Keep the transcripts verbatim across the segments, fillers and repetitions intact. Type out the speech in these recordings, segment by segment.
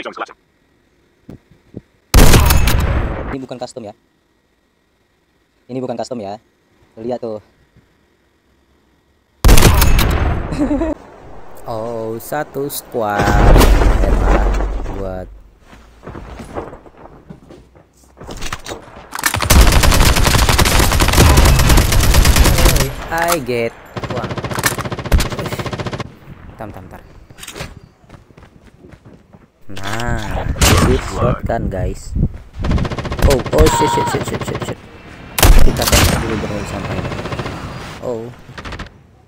System is collapsing. Ini bukan custom ya. Ini bukan custom ya. Lihat tuh. Oh, satu squad enak buat. I get one. Tam tam tar. Nah, deep shotgun guys. Oh, oh shit shit shit shit shit shit. Kita bakal dulu berhenti sampai. Oh.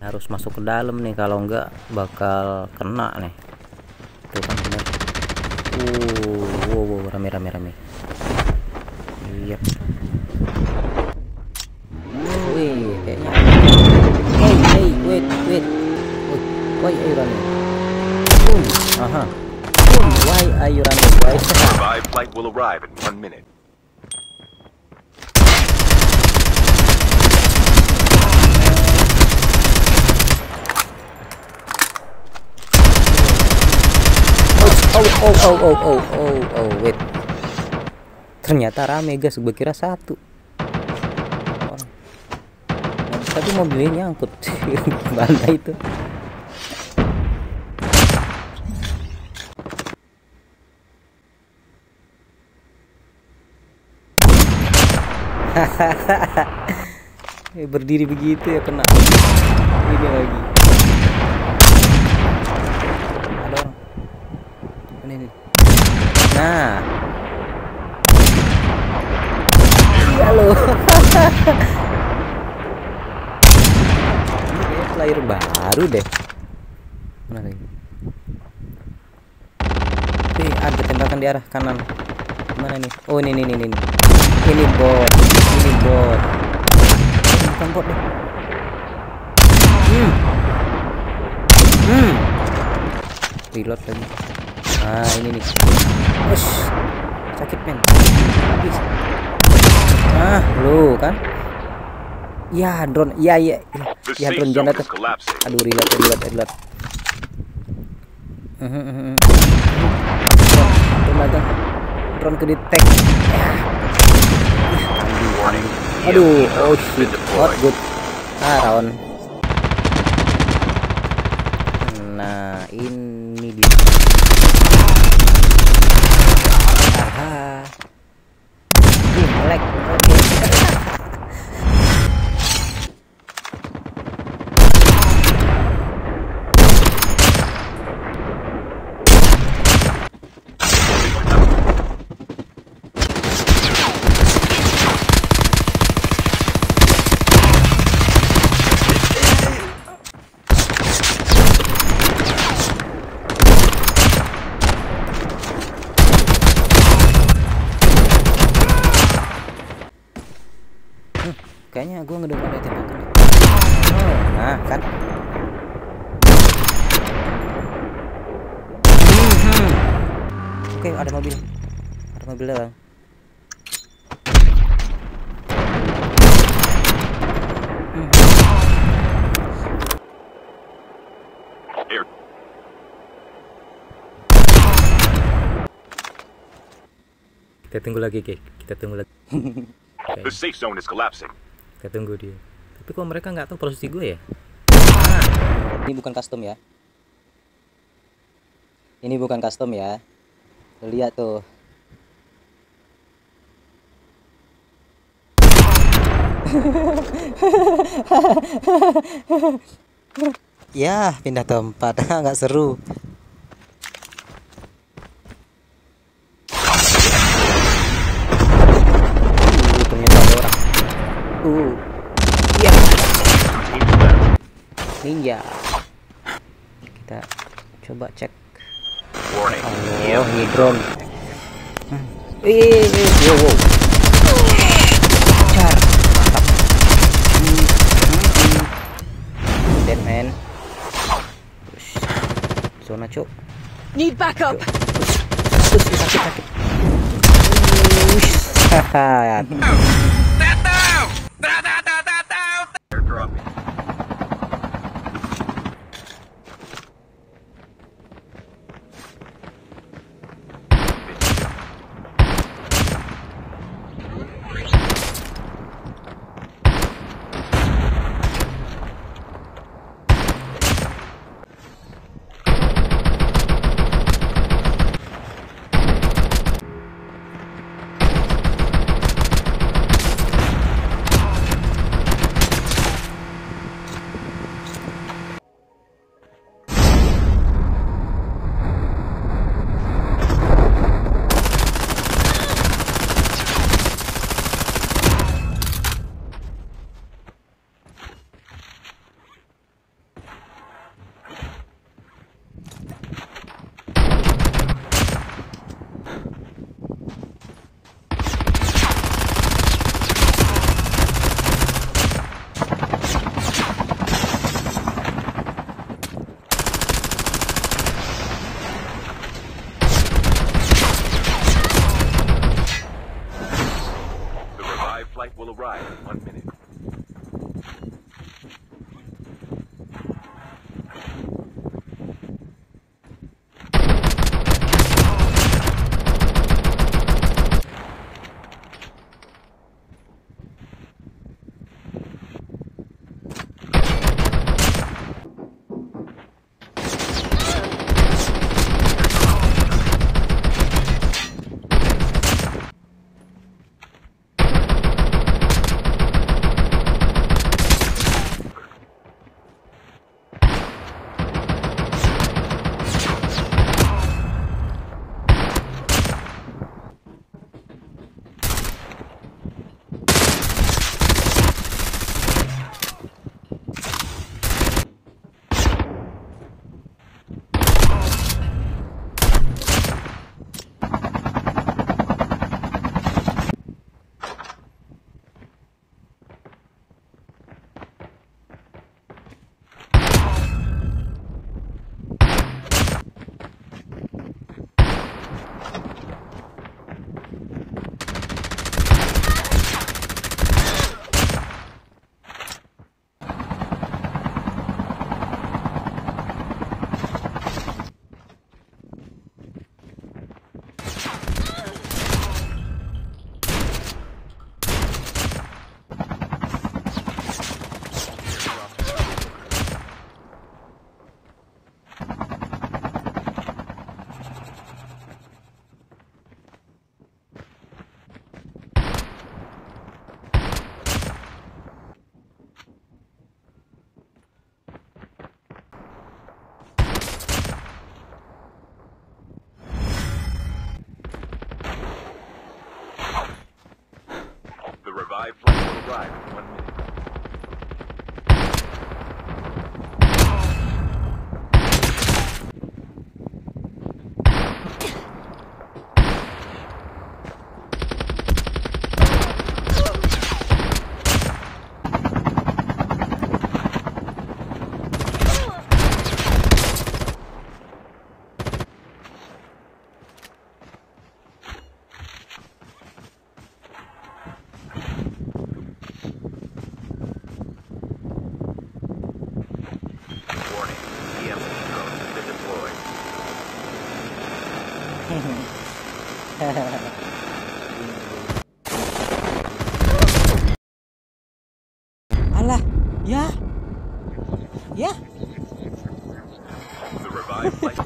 Harus masuk ke dalam nih, kalau enggak bakal kena nih. Tuh kan benar. Uh, wow, wow, rame rame rame. Iya. Yep. Wih, kayaknya. Hey, hey, wait, wait. Wait, why are you running? Boom. Aha. Boom. Why are you running? Why? Survive flight will arrive in one minute. Oh oh oh oh oh oh oh wait. Ternyata rame guys, gue kira satu. Oh. Tapi mobilnya nyangkut gimana itu. Berdiri begitu ya kena. Ini lagi. Nah, iya loh. Ini kayak player baru deh. Mana lagi? Ini ada tembakan di arah kanan. Mana nih? Oh ini ini ini ini. Ini bot, ini bot. Bukan bot deh. Hmm. Hmm. Reload lagi. Ah ini nih. Ush, sakit men. Habis. Ah, lu kan? Ya, drone. Ya, ya. Ya, drone jangan datang. Aduh, reload, reload, reload. Heeh, heeh. Drone datang. Drone ke detect. Ya. Aduh, oh shit. Not good. Ah, round. Nah, ini dia. Kayaknya gue ngedengar ada tembakan. Oh, nah kan. Mm-hmm. Oke, okay, ada mobil. Ada mobil lah. Hmm. Kita tunggu lagi, Ki. Kita tunggu lagi. The safe zone is collapsing. Kita tunggu dia. Tapi kok mereka nggak tahu posisi gue ya? Nah. Ini bukan custom ya. Ini bukan custom ya. Lihat tuh. Ya, pindah tempat. Nggak seru. Uh, iya. Ninja. Kita coba cek. Oh, ini drone. Wih, yo, wow. Car. Dead man. Zona cok. Need backup. Haha. flight will arrive in one minute. Five flights will arrive in one minute. Alah, yeah, yeah. The revived flight.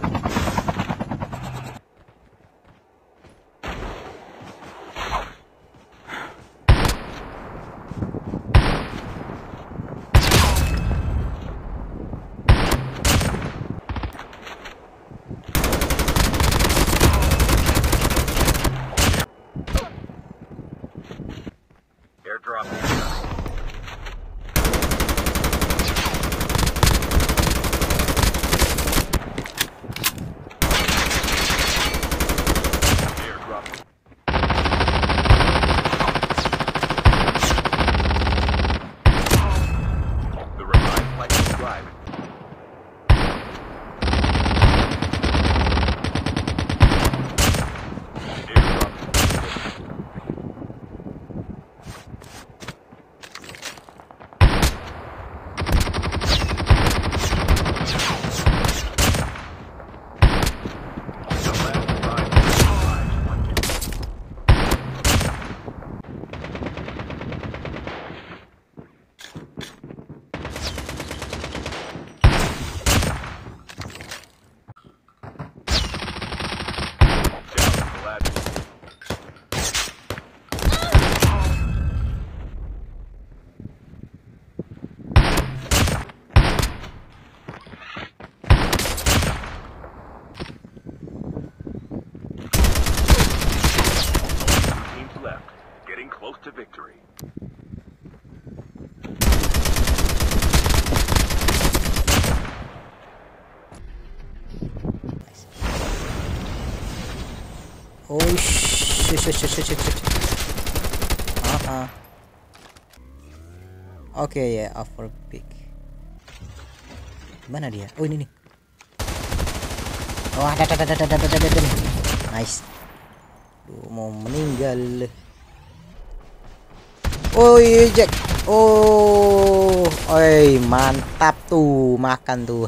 Oh shit shit shit shit shit shit. Uh-huh. Okay, yeah, after pick. Mana dia? Oh, ini nih. Oh, ada ada ada ada ada ada. Nice. Duh, mau meninggal. Oh iya Jack. Oh, oi mantap tuh, makan tuh.